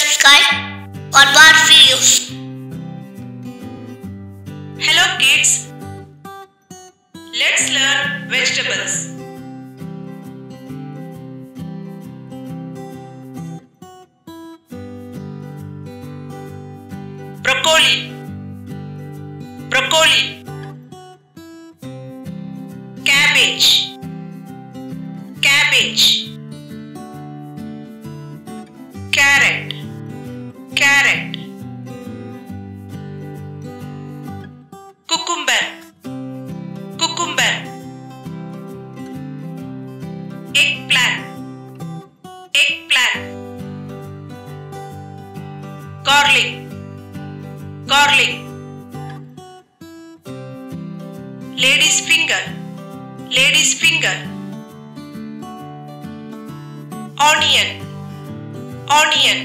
subscribe for more videos. Hello kids, let's learn vegetables. Broccoli, broccoli. Cabbage, cabbage. Carrot, carrot. Cucumber, cucumber. Eggplant, eggplant. Garlic, garlic. Lady's finger, lady's finger. Onion, onion.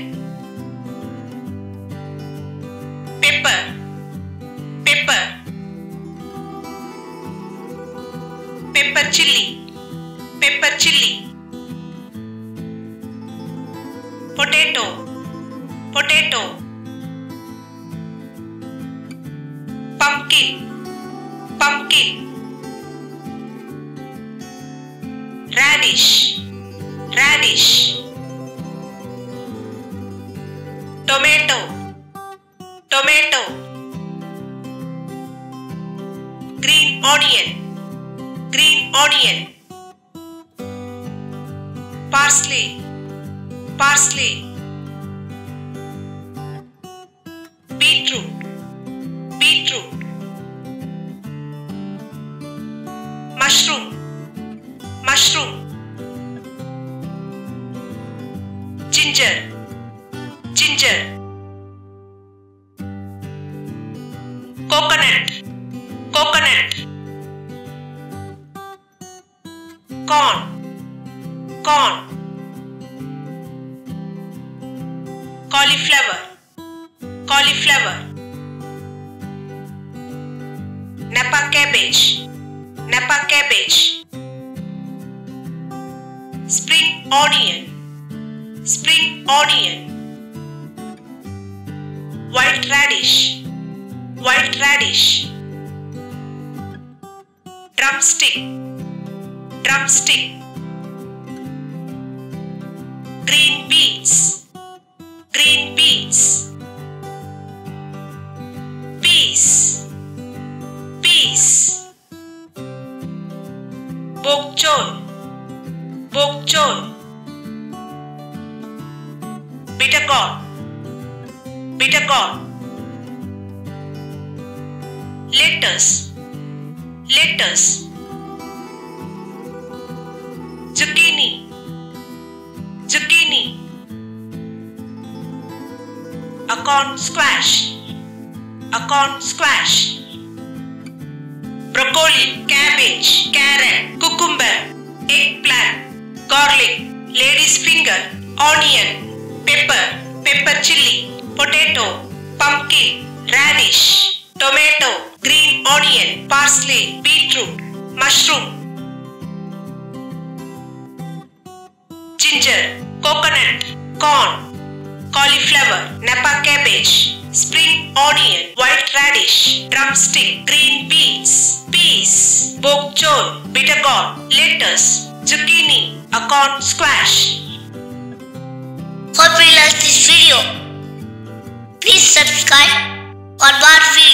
Pepper, pepper. Pepper chilli, pepper chilli. Potato, potato. Pumpkin, pumpkin. Radish, radish. Tomato, tomato. Green onion, green onion. Parsley, parsley. Beetroot, beetroot. Mushroom, mushroom. Ginger, ginger. Coconut, coconut. Corn, corn. Cauliflower, cauliflower. Napa cabbage, napa cabbage. Spring onion, spring onion. White radish, white radish. Drumstick, drumstick. Green beans, green beans. Peas, peas. Bok choy, bok choy. Bitter gourd, bitter gourd. Lettuce, lettuce. Zucchini, zucchini. Acorn squash, acorn squash. Broccoli, cabbage, carrot, cucumber, eggplant, garlic, lady's finger, onion, pepper, pepper chilli, potato, pumpkin, radish, tomato, green onion, parsley, beetroot, mushroom, ginger, coconut, corn, cauliflower, napa cabbage, spring onion, white radish, drumstick, green beans, peas, bok choy, bitter gourd, lettuce, zucchini, acorn squash. Hope you liked this video. Please subscribe for more videos.